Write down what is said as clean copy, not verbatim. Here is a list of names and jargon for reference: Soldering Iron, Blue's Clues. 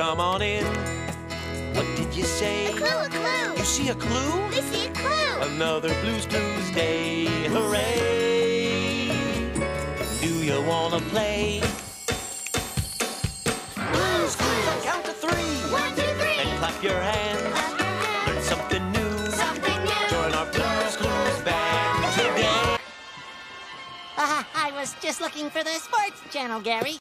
Come on in. What did you say? A clue, a clue. You see a clue? We see a clue. Another Blue's Clues day. Hooray! Do you wanna play? Blue's Clues. So count to three. 1, 2, 3. And clap your hands. Clap your hands. Learn something new. Something new. Join our Blue's Clues band today. I was just looking for the sports channel, Gary.